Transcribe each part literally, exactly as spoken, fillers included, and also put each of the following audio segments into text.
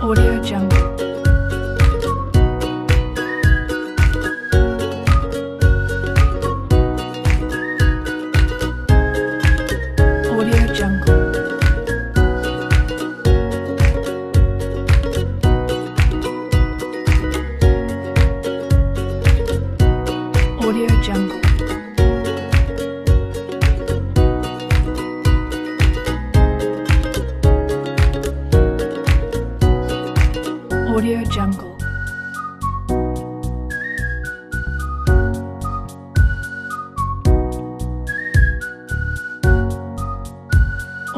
AudioJungle.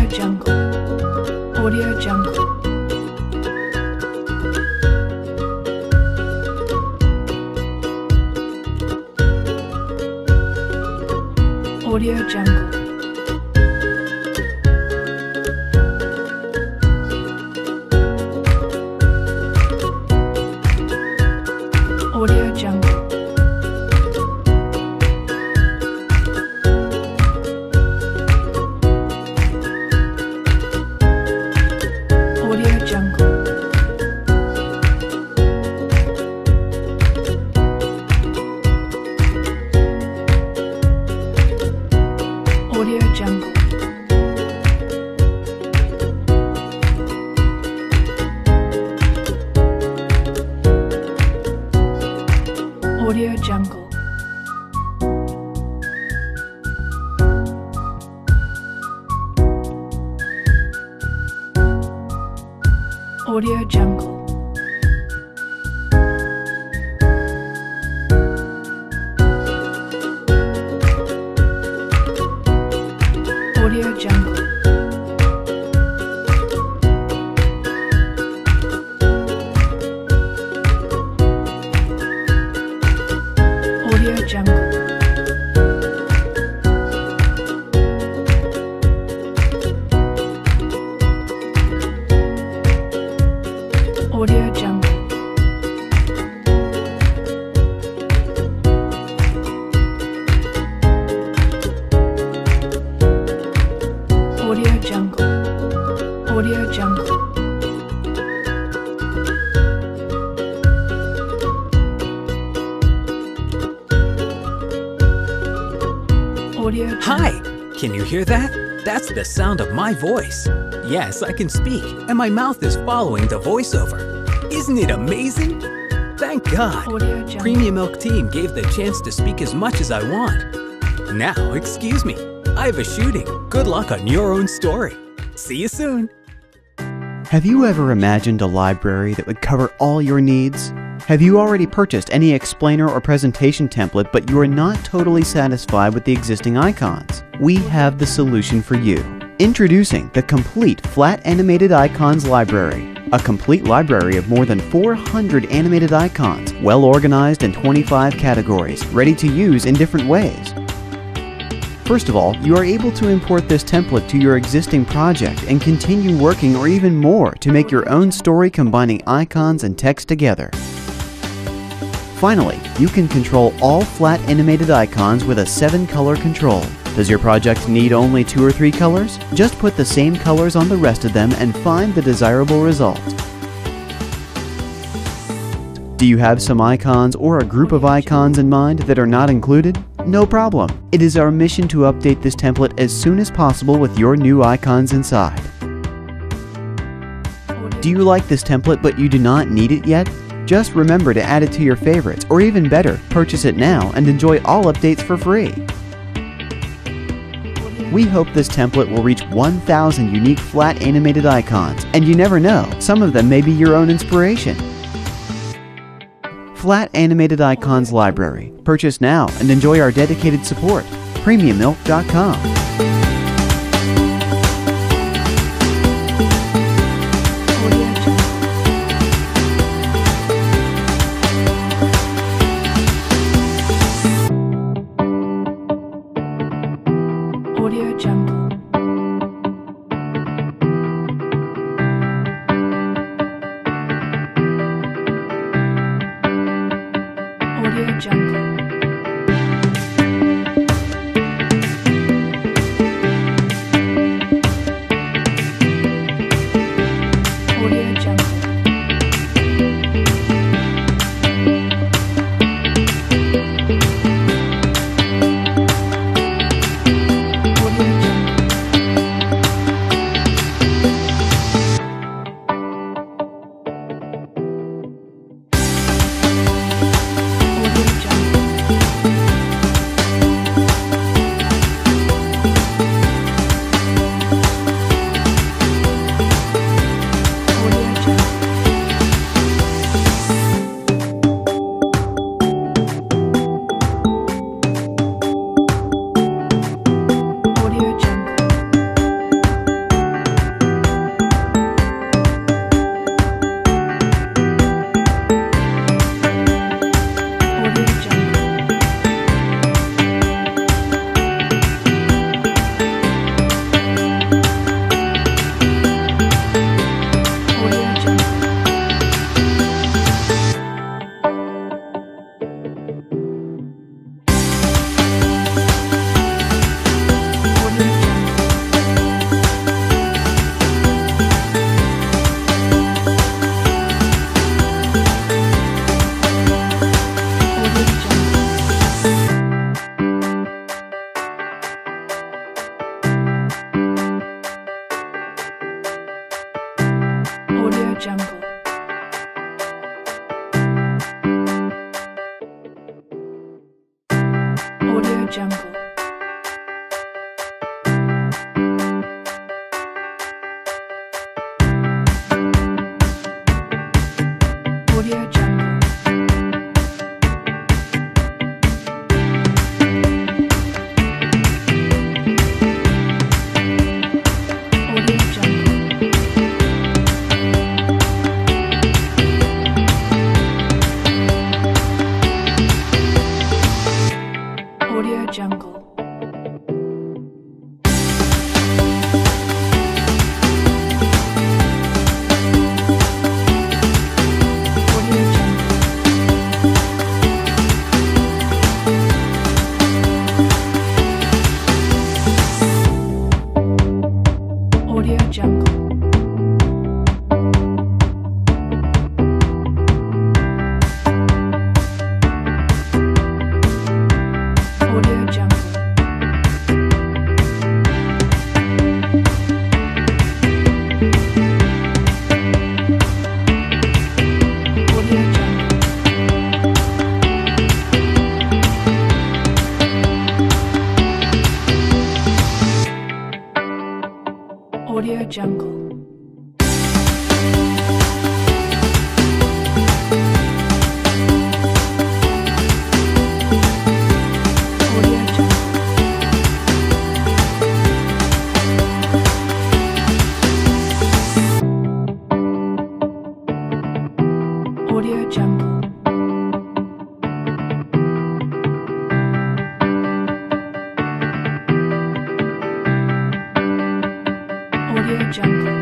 AudioJungle. AudioJungle. AudioJungle. AudioJungle. AudioJungle. AudioJungle. AudioJungle. AudioJungle. AudioJungle. AudioJungle. AudioJungle. AudioJungle. AudioJungle. AudioJungle. AudioJungle. AudioJungle. AudioJungle. AudioJungle. Hi! Can you hear that? That's the sound of my voice. Yes, I can speak, and my mouth is following the voiceover. Isn't it amazing? Thank God! AudioJungle. Premiumilk team gave the chance to speak as much as I want. Now, excuse me. I have a shooting. Good luck on your own story. See you soon. Have you ever imagined a library that would cover all your needs? Have you already purchased any explainer or presentation template, but you are not totally satisfied with the existing icons? We have the solution for you. Introducing the complete Flat Animated Icons Library. A complete library of more than four hundred animated icons, well organized in twenty-five categories, ready to use in different ways. First of all, you are able to import this template to your existing project and continue working or even more to make your own story combining icons and text together. Finally, you can control all flat animated icons with a seven color control. Does your project need only two or three colors? Just put the same colors on the rest of them and find the desirable result. Do you have some icons or a group of icons in mind that are not included? No problem. It is our mission to update this template as soon as possible with your new icons inside. Do you like this template but you do not need it yet? Just remember to add it to your favorites, or even better, purchase it now and enjoy all updates for free. We hope this template will reach one thousand unique flat animated icons, and you never know, some of them may be your own inspiration. Flat Animated Icons Library. Purchase now and enjoy our dedicated support. Premiumilk dot com. AudioJungle. AudioJungle. AudioJungle. AudioJungle. AudioJungle. AudioJungle. AudioJungle. AudioJungle. AudioJungle. AudioJungle. AudioJungle. AudioJungle.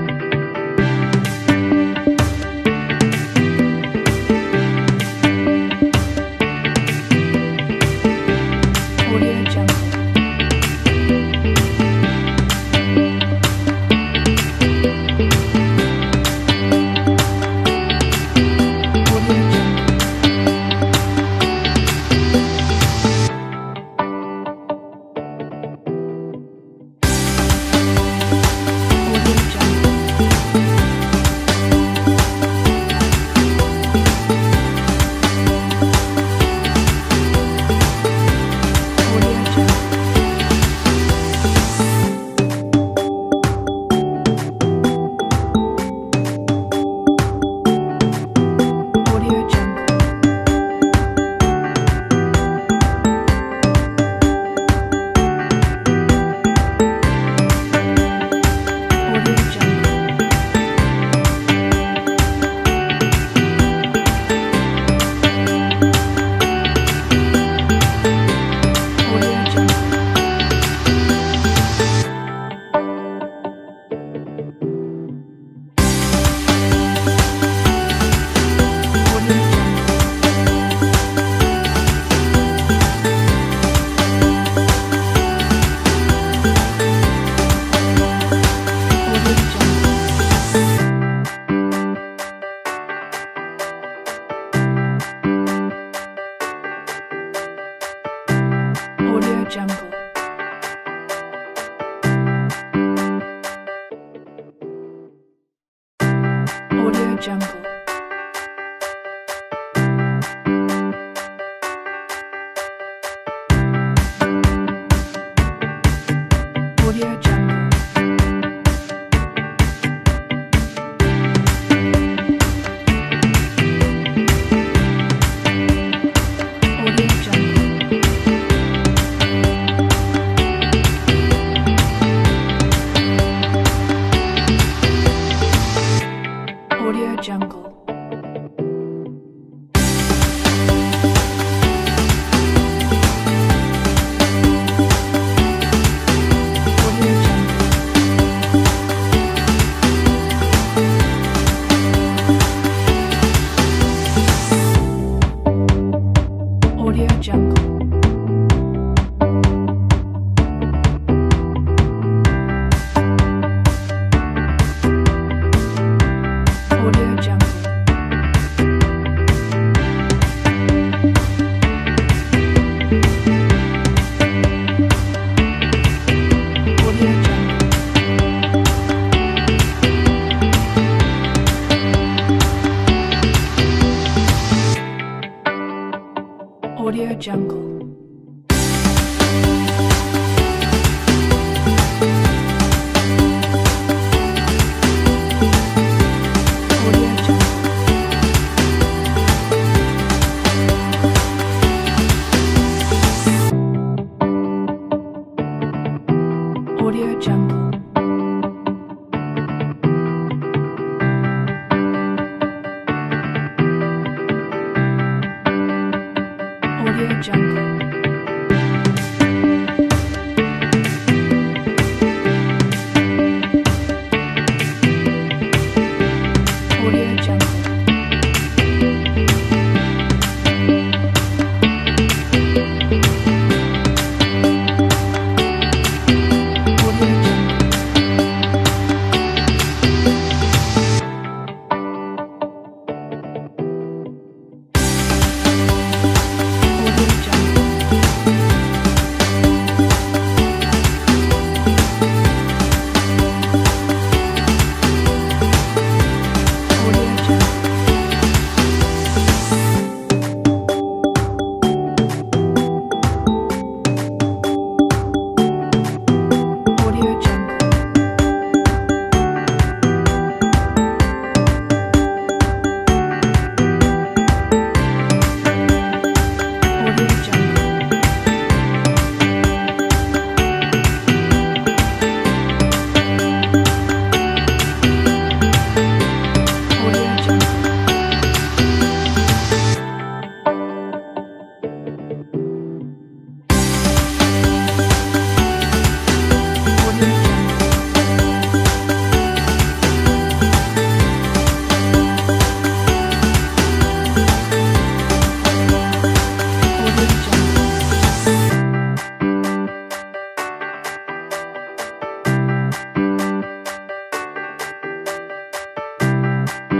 AudioJungle. AudioJungle. AudioJungle. AudioJungle. AudioJungle. AudioJungle. AudioJungle. AudioJungle.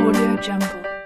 AudioJungle.